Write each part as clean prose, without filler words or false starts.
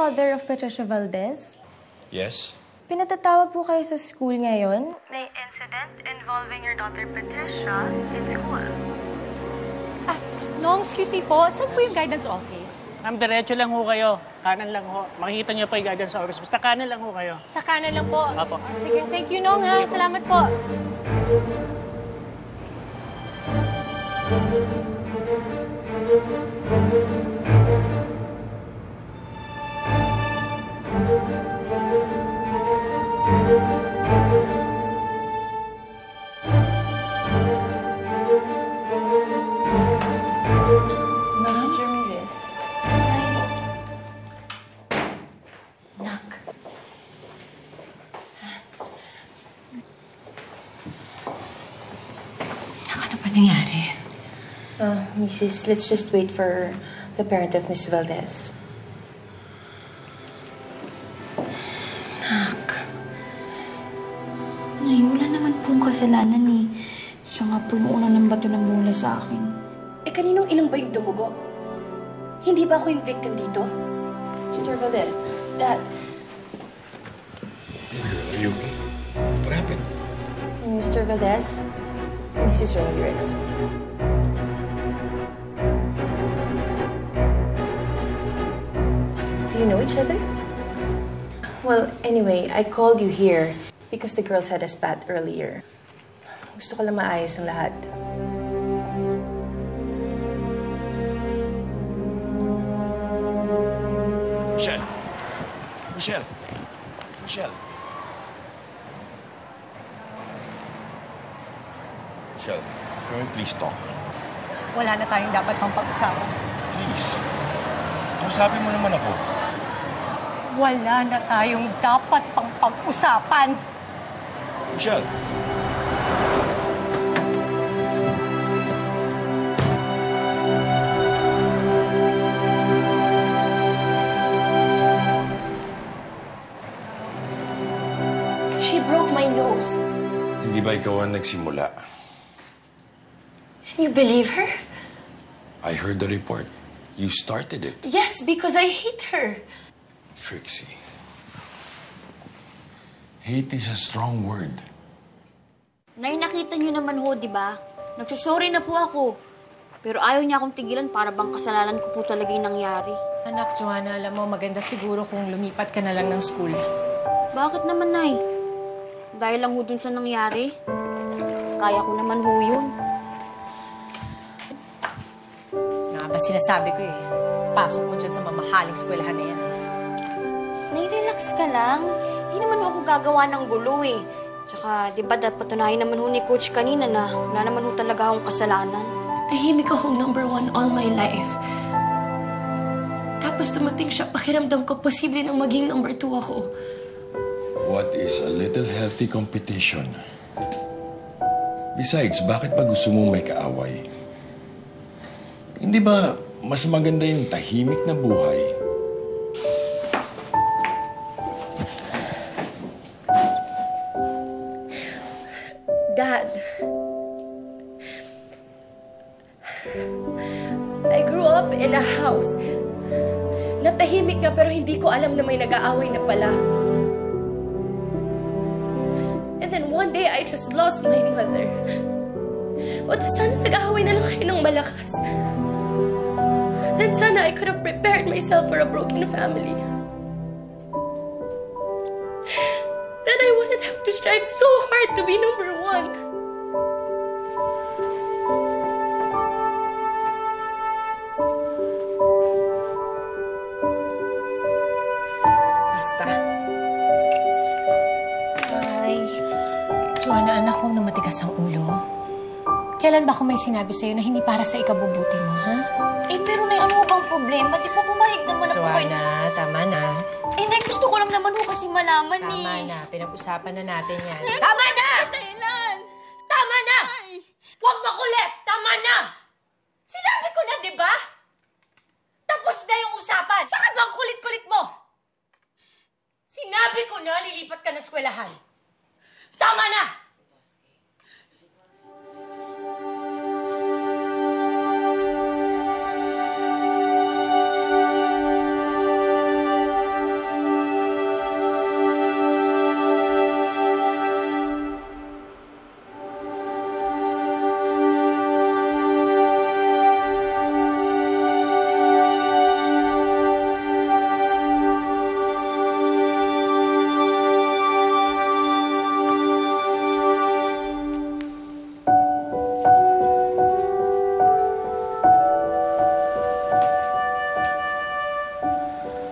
father of Patricia Valdez? Yes. Pinatatawag po kayo sa school ngayon? May incident involving your daughter Patricia in school. Ah, no, excuse me po. Saan po yung guidance office? Ma'am, diretso lang ho kayo. Kanan lang ho. Makikita niyo pa yung guidance office. Basta kanan lang ho kayo. Sa kanan lang po. Apo. Sige, thank you, Nong, ha. Salamat po. Mrs., let's just wait for the parent of Ms. Valdez. Nak. Nay, wala naman pong kasalanan eh. Siya nga po yung unang bato ng bola sa akin. Eh, kaninong ilong ba yung dumugo? Hindi ba ako yung victim dito? Mr. Valdez, Dad. Are you okay? What happened? Mr. Valdez, Mrs. Ramirez. You know each other? Well, anyway, I called you here because the girls had a spat earlier. Gusto ko lang maayos ang lahat. Michelle! Michelle! Michelle! Michelle, can we please talk? Wala na tayong dapat pang pag-usapan. Please. Kausapin mo naman ako. Wala na tayong dapat pang pag-usapan. Michelle. She broke my nose. Hindi ba ikaw ang nagsimula? You believe her? I heard the report. You started it. Yes, because I hate her. Trixie. Hate is a strong word. Nay, nakita niyo naman ho, di ba? Nagsusorry na po ako. Pero ayaw niya akong tigilan para bang kasalanan ko po talaga yung nangyari. Anak, Joanna, alam mo, maganda siguro kung lumipat ka na lang ng school. Bakit naman, Nay? Dahil lang ho dun sa nangyari. Kaya ko naman ho yun. Nga ba sinasabi ko eh. Pasok mo dyan sa mamahaling eskwelahan na yan. Nai-relax ka lang. Hindi naman ako gagawa ng gulo eh. Tsaka, di ba, patunayan naman ho ni Coach kanina na wala naman ho talaga akong kasalanan. Tahimik akong #1 all my life. Tapos dumating siya, pakiramdam ko, posible nang maging #2 ako. What is a little healthy competition? Besides, bakit pa gusto mo may kaaway? Hindi ba mas maganda yung tahimik na buhay? Dad, I grew up in a house na tahimik nga pero hindi ko alam na may nag-aaway na pala. And then one day, I just lost my mother. O, sana nag-aaway na lang kayo ng malakas. Then sana I could have prepared myself for a broken family. To strive so hard to be #1. Basta. Ay, Joanna, anak, huwag na matigas ang ulo. Kailan ba ako may sinabi sa'yo na hindi para sa ikabubuti mo, ha? Eh, pero na ano bang problema? Di ba bumalik naman ako kayo? Joanna, tama na. Eh, Nay, gusto ko lang naman ho kasi malaman ni... Tama na. Pinag-usapan na natin yan. Nay, tama na! Katailan! Tama na! Huwag makulit! Tama na! Sinabi ko na, di ba? Tapos na yung usapan! Bakit bang kulit-kulit mo? Sinabi ko na, lilipat ka na eskwelahan. Tama na!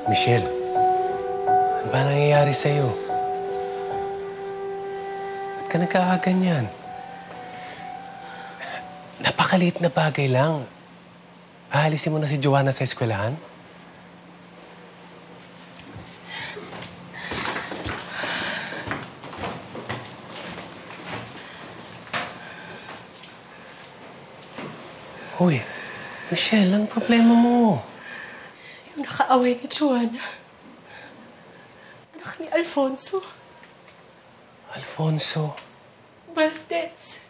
Michelle, ano ba nangyayari sa'yo? Ba't ka nagkakaganyan? Napakaliit na bagay lang. Aalisin mo na si Joanna sa eskwelahan? Uy, Michelle, ang problema mo? Yung nakaaway ni Joanna. Anak ni Alfonso. Alfonso? Valdez.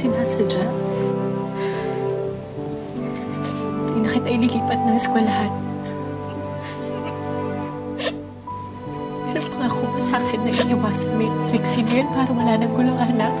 Sinasadya. Hindi na kita ililipat ng eskwelahan. Pero pangako mo sa akin na iniwasan mo yung Trixie yun para wala nang gulong anak.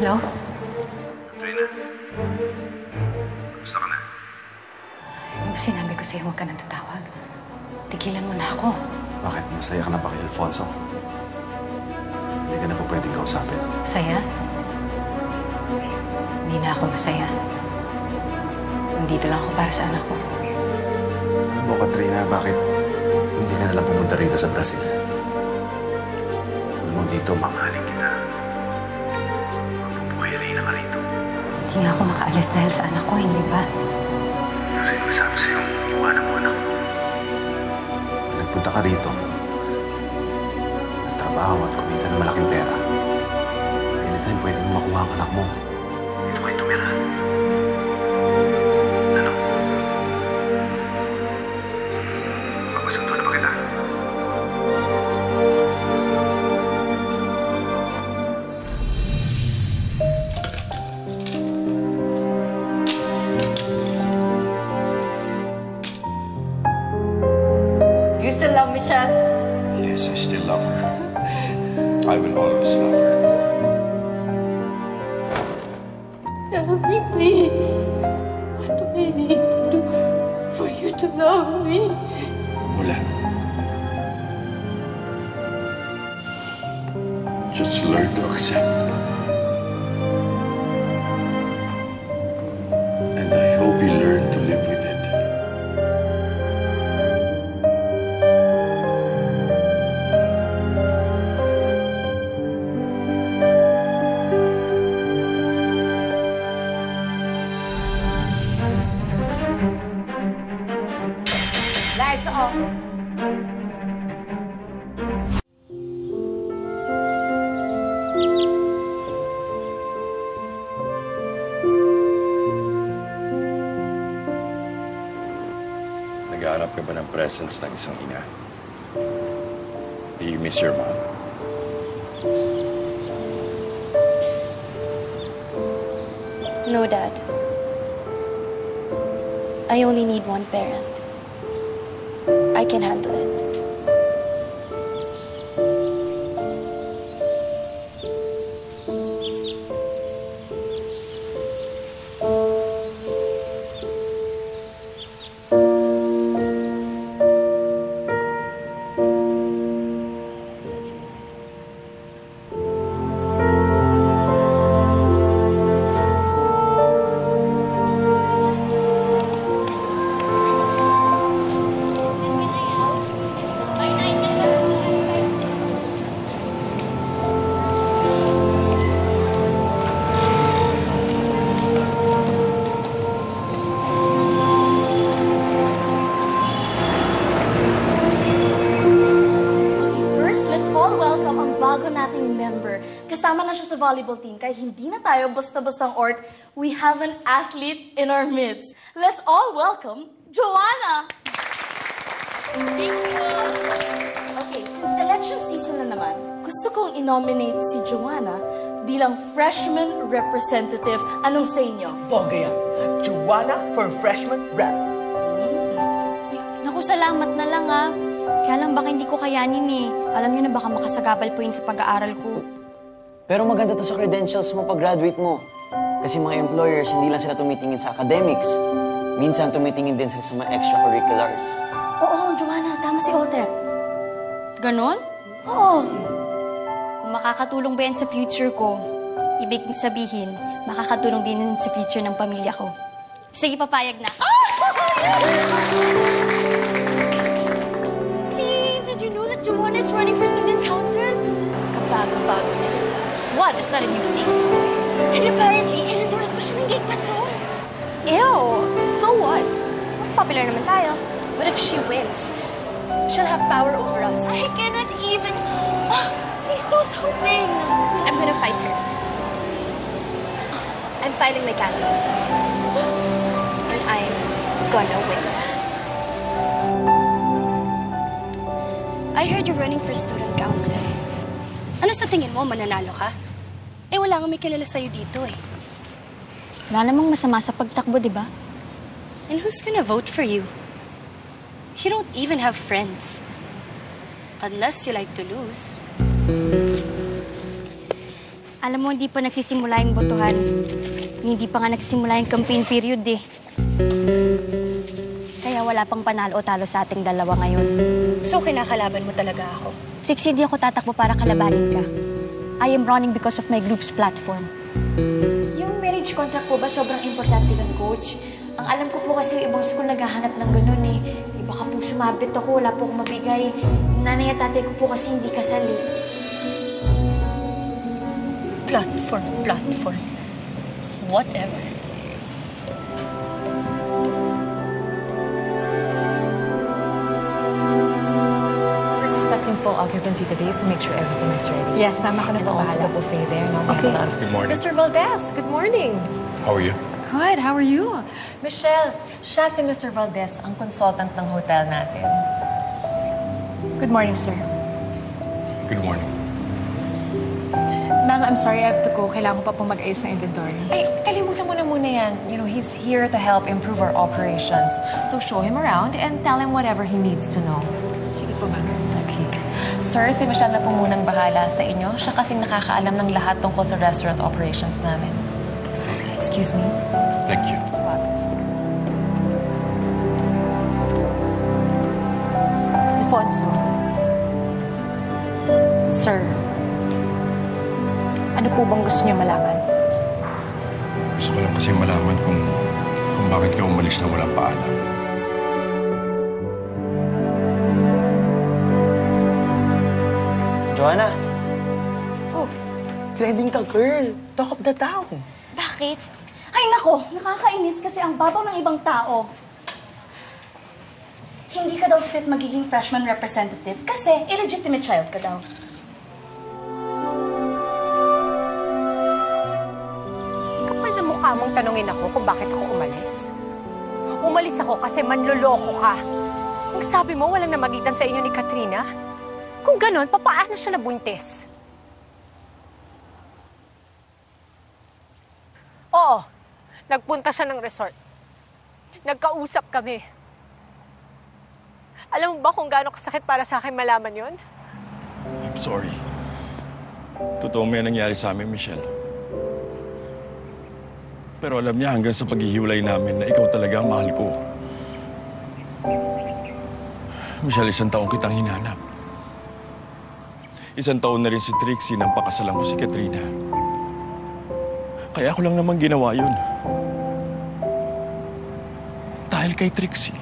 Hello? Katrina, kamusta ka na? Ano ba sinabi ko sa'yo huwag ka nang tatawag? Tigilan mo na ako. Bakit? Masaya ka na ba kay Alfonso? Hindi ka na po pwedeng kausapin. Masaya? Hindi na ako masaya. Nandito lang ako para sa anak ko. Alam mo, Katrina, bakit hindi ka nalang pumunta rito sa Brazil? Alam mo dito, mamahalin kita. Hindi nga ako makaalis dahil sa anak ko, hindi ba? Kasi masabi sa'yo, iwanan mo anak ko. Nagpunta ka rito. Nagtrabaho at kumita ng malaking pera. Anytime pwede mo makuha ang anak mo. Dito kayo tumira. Ano? Magpasundo na ba kita? Yes, I still love her. I will always love her. Tell me, please. What do I need to do for you to love me? Wala. Just learn to accept. And I hope you learn to live with it. Naghahanap ka ba ng presence ng isang ina? Do you miss your mom? No, Dad. I only need one parent. I can handle it. Kasama na siya sa volleyball team, kaya hindi na tayo basta-bastang orc. We have an athlete in our midst. Let's all welcome Joanna! Thank you! Okay, since election season na naman, gusto kong inominate si Joanna bilang freshman representative. Anong sa inyo? Bongga yan! Joanna for freshman rep! Ay, naku, salamat na lang ah. Kaya lang baka hindi ko kayanin eh. Alam niyo na baka makasagabal po yun sa pag-aaral ko. Pero maganda to sa credentials mo pag-graduate mo. Kasi mga employers, hindi lang sila tumitingin sa academics. Minsan, tumitingin din sila sa mga extracurriculars. Oo, Joanna. Tama si Ate. Ganon? Oo. Kung makakatulong ba yan sa future ko, ibig sabihin, makakatulong din sa future ng pamilya ko. Sige, papayag na. Oh! See, did you know that Joanna is running for student council? Kapag. What? Is that a new thing? And apparently, in-endorse pa siya ng gate patrol. Ew! So what? Mas popular naman tayo. What if she wins? She'll have power over us. I cannot even... Oh, these two's hoping. I'm gonna fight her. I'm filing my candidacy. And I'm gonna win. I heard you're running for student council. Ano sa tingin mo, mananalo ka? Eh, wala kang may kilala sa'yo dito, eh. Wala namang masama sa pagtakbo, di ba? And who's gonna vote for you? You don't even have friends. Unless you like to lose. Alam mo, hindi pa nagsisimula yung botohan. Hindi pa nga nagsisimula yung campaign period, eh. Kaya wala pang panalo o talo sa ating dalawa ngayon. So, kinakalaban mo talaga ako? Trixie, hindi ako tatakbo para kalabanin ka. I am running because of my group's platform. Yung marriage contract po ba sobrang importante ng Coach? Ang alam ko po kasi ibang school naghahanap ng ganun eh. Baka po sumabit ako, wala po akong mabigay. Yung nanay at tatay ko po kasi hindi kasali. Platform. Whatever. Full occupancy today, so make sure everything is ready. Yes, ma'am. And also the buffet there. No, we have a lot of... Good morning. Mr. Valdez, good morning. How are you? Good, how are you? Michelle, siya si Mr. Valdez, ang consultant ng hotel natin. Good morning, sir. Good morning. Ma'am, I'm sorry, I have to go. Kailangan ko pa pong mag-ayos ng inventory. Ay, kalimutan mo na muna yan. You know, he's here to help improve our operations. So show him around and tell him whatever he needs to know. Sige po, ma'am. Sir, si Michelle na po munang bahala sa inyo. Siya kasing nakakaalam ng lahat tungkol sa restaurant operations namin. Okay. Excuse me. Thank you. Alfonso. Sir, ano po bang gusto niyo malaman? Gusto ko lang kasi malaman kung bakit ka umalis na walang paalam. Joanna. Oh, trending ka, girl. Talk of the town. Bakit? Ay, nako. Nakakainis kasi ang babaw ng ibang tao. Hindi ka daw fit magiging freshman representative kasi illegitimate child ka daw. Kapal na mukha mong tanungin ako kung bakit ako umalis. Umalis ako kasi manloloko ka. Ang sabi mo, walang namagitan sa inyo ni Katrina? Kung ganon, papaano siya nabuntis? Oo, nagpunta siya ng resort. Nagkausap kami. Alam mo ba kung gaano kasakit para sa akin malaman yon? I'm sorry. Totoo may nangyari sa amin, Michelle. Pero alam niya hanggang sa paghihiwalay namin na ikaw talaga ang mahal ko. Michelle, isang taon kitang hinanap. Isang taon na rin si Trixie nang pakasalan ko si Katrina. Kaya ako lang naman ginawa yun. Dahil kay Trixie.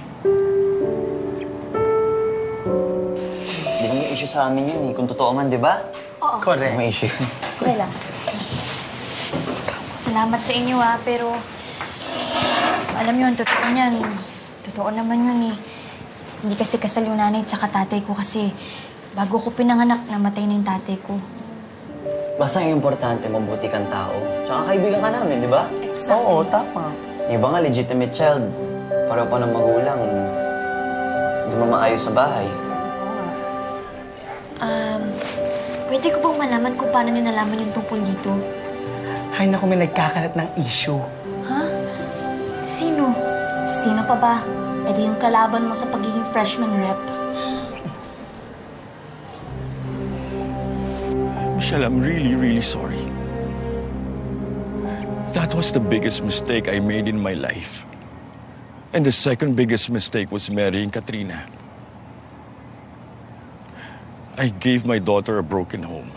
Hindi naman issue sa amin yun eh. Kung totoo man, di ba? Oo. Correct. May issue. Okay lang. Salamat sa inyo ah, pero... Alam yun, totoo niyan. Totoo naman yun eh. Hindi kasi kasal yung nanay tsaka tatay ko kasi... Bago ko pinanganak, namatay na yung tatay ko. Basta yung importante, mabuti kang tao. Tsaka kaibigan ka namin, di ba? Exactly. Oo, tama. Yung iba nga, legitimate child. Para pa ng magulang. Hindi mo maayos sa bahay. Pwede ko bang malaman kung paano niyo nalaman yung tungkol dito? Ay, naku, may nagkakalat ng issue. Ha? Sino? Sino pa ba? E di yung kalaban mo sa pagiging freshman rep. Michelle, I'm really sorry. That was the biggest mistake I made in my life. And the second biggest mistake was marrying Katrina. I gave my daughter a broken home.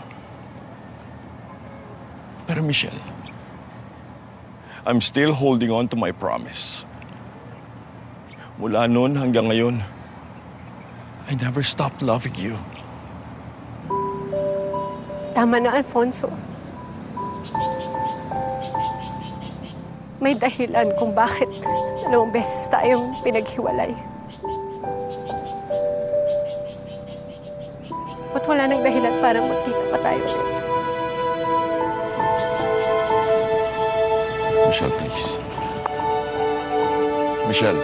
Pero Michelle, I'm still holding on to my promise. Mula noon hanggang ngayon, I never stopped loving you. Tama na, Alfonso. May dahilan kung bakit dalawang beses tayong pinaghiwalay. Ba't wala nang dahilan para magkita pa tayo ulit? Michelle, please. Michelle.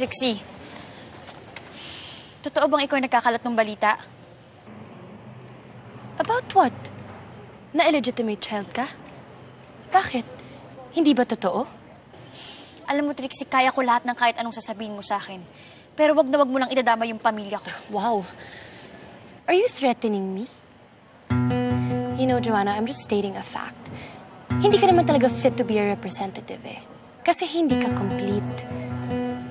Trixie, totoo bang ikaw ay nagkakalat ng balita? About what? Na illegitimate child ka? Bakit? Hindi ba totoo? Alam mo, Trixie, kaya ko lahat ng kahit anong sasabihin mo sa akin. Pero wag na wag mo lang idadama yung pamilya ko. Wow. Are you threatening me? You know, Joanna, I'm just stating a fact. Hindi ka naman talaga fit to be a representative eh. Kasi hindi ka complete.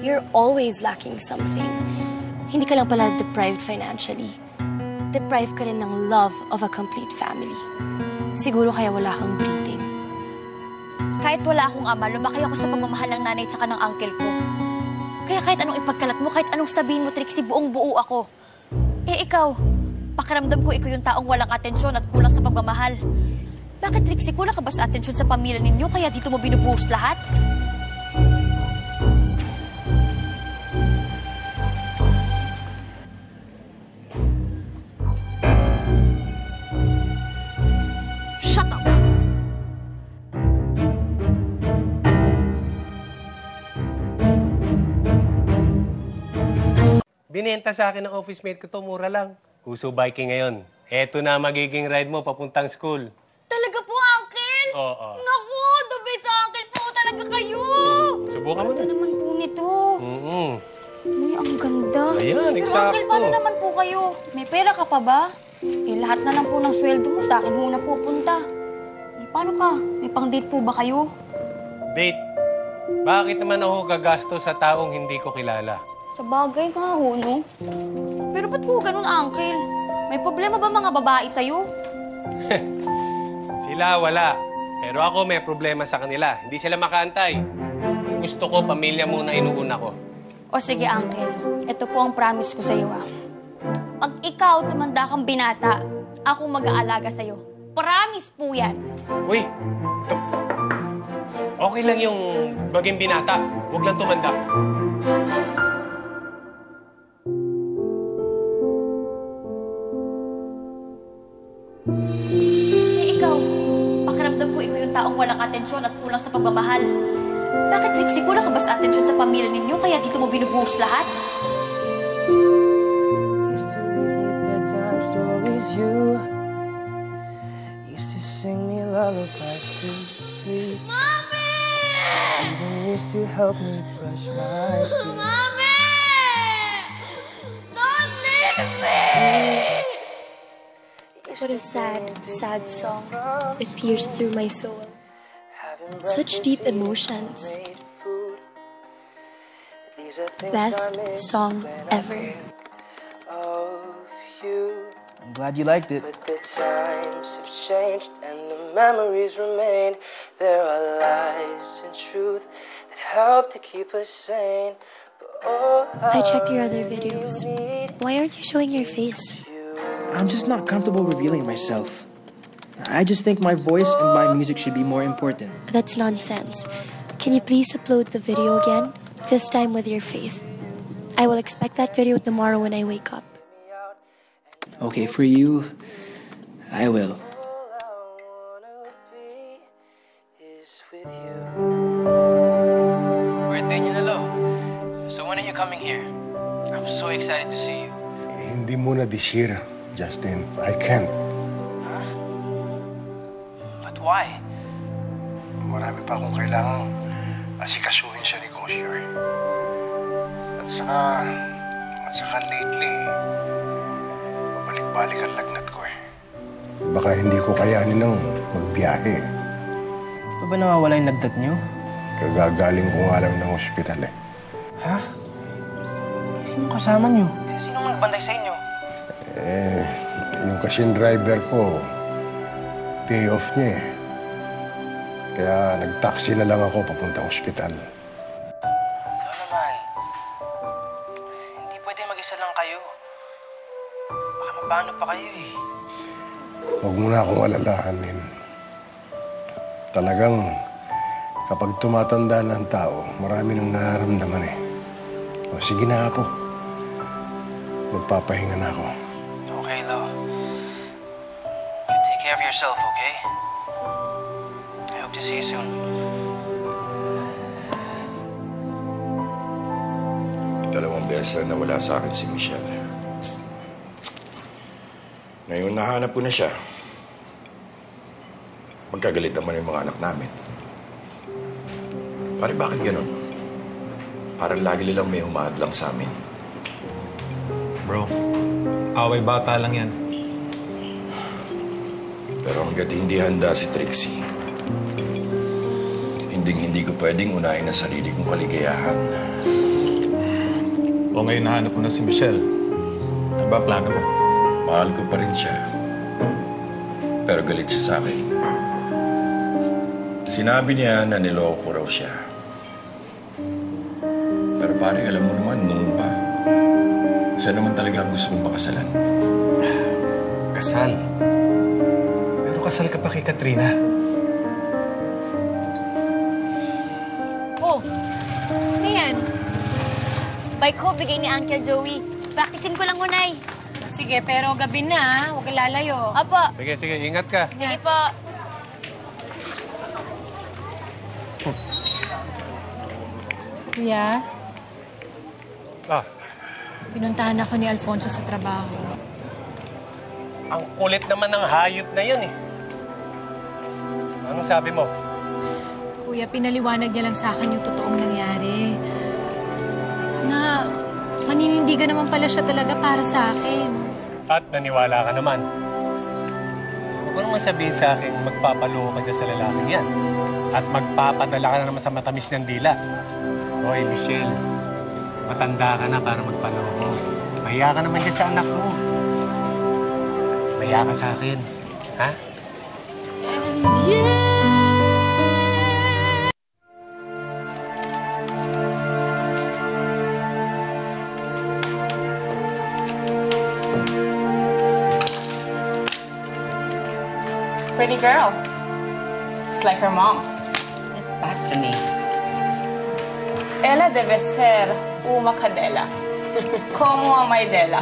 You're always lacking something. Hindi ka lang pala deprived financially. Deprived ka rin ng love of a complete family. Siguro kaya wala kang breathing. Kahit wala akong ama, lumaki ako sa pamamahal ng nanay tsaka ng uncle ko. Kaya kahit anong ipagkalat mo, kahit anong sabihin mo, Trixie, buong-buo ako. Eh ikaw, pakiramdam ko ikaw yung taong walang atensyon at kulang sa pagmamahal. Bakit, Trixie, kulang ka ba sa atensyon sa pamilya ninyo kaya dito mo binubuhos lahat? Binenta sa akin ng office mate ko to, mura lang. Uso biking ngayon. Eto na magiging ride mo papuntang school. Talaga po, Uncle? Oo. Naku, dubi sa Uncle po talaga kayo. Subukan mo na. Ito naman po nito. Uy, ang ganda. Ayan, exacto. Uncle, paano naman po kayo? May pera ka pa ba? Eh, lahat na lang po ng sweldo mo sa akin muna pupunta. Eh, paano ka? May pang-date po ba kayo? Date? Bakit naman ako gagasto sa taong hindi ko kilala? Sa bagay ka ho, no? Pero ba't po ganun, Uncle? May problema ba mga babae sa'yo? Sila, wala. Pero ako may problema sa kanila. Hindi sila makaantay. Gusto ko, pamilya muna inuuna ko. O sige, Uncle. Ito po ang promise ko sa'yo, ah. Pag ikaw tumanda kang binata, ako mag-aalaga sa'yo. Promise po yan. Uy! Okay lang yung baging binata. Huwag lang tumanda. Taong walang atensyon at kulang sa pagmamahal. Bakit, Trixie, kulang ka ba sa atensyon sa pamilya ninyo kaya dito mo binubuhos lahat? sing me lullabies to sleep. Mommy! Even used to help me brush my teeth. Mommy! Don't leave me! What a sad, sad song. It pierced through my soul. Such deep emotions. Best song ever. I'm glad you liked it. But the times have changed and the memories remain. There are lies and truth that help to keep us sane. I checked your other videos. Why aren't you showing your face? I'm just not comfortable revealing myself. I just think my voice and my music should be more important. That's nonsense. Can you please upload the video again? This time with your face. I will expect that video tomorrow when I wake up. Okay, for you, I will. Birthday niyo na, Lo. So when are you coming here? I'm so excited to see you. Hindi muna this year, Justin. I can't. Huh? But why? Marami pa akong kailangang asikasuhin sa negosyo. At saka lately, balik ang lagnat ko eh. Baka hindi ko kayanin ng magbiyahe. Ito ba nawawala yung lagnat niyo? Kagagaling ko nga lang ng ospital eh. Ha? Eh, sino kasama niyo? Eh, sino ang nagbantay sa inyo? Eh, yung kasing driver ko, day off niya eh. Kaya nag-taxi na lang ako papunta ospital. Ano naman? Hindi pwede mag-isa lang kayo. Paano pa kayo eh? Huwag mo na akong alalahanin. Talagang kapag tumatanda na ang tao, marami nang nararamdaman eh. O sige na po. Magpapahinga na ako. Okay, Lo. You take care of yourself, okay? I hope to see you soon. Dalawang beses na nawala sa akin si Michelle. Ngayon, nahanap ko na siya. Magkagalit naman yung mga anak namin. Pare, bakit ganun? Parang lagi nilang may humahat lang sa amin. Bro, away bata lang yan. Pero hanggat hindi handa si Trixie, hindi ko pwedeng unahin ang sarili kong kaligayahan. O ngayon, nahanap ko na si Michelle. Ano ba plano mo? Mahal ko pa rin siya, pero galit siya sa akin. Sinabi niya na niloko ko raw siya. Pero pare, alam mo naman, noon pa, siya naman talaga ang gusto kong makasalan. Kasal? Pero kasal ka pa kay Katrina. Oh, ayan. Bike ko, bigay ni Uncle Joey. Practicing ko lang unay. Sige, pero gabi na, huwag lalayo. Apo. Sige, sige, ingat ka. Sige po. Kuya? Ah. Pinuntahan ako ni Alfonso sa trabaho. Ang kulit naman ng hayop na yun eh. Anong sabi mo? Kuya, pinaliwanag niya lang sa akin yung totoong nangyari. Na maninindigan naman pala siya talaga para sa akin. At naniwala ka naman. Huwag ko naman sabihin sa akin, magpapaloko ka dyan sa lalaking yan. At magpapadala ka na naman sa matamis ng dila. Hoy, Michelle, matanda ka na para magpaloko. Maya ka naman dyan sa anak mo. Maya ka sa akin. Ha? And yeah! Pretty girl. It's like her mom. Get back to me. Ella deve ser uma cadela. Como a mãe dela.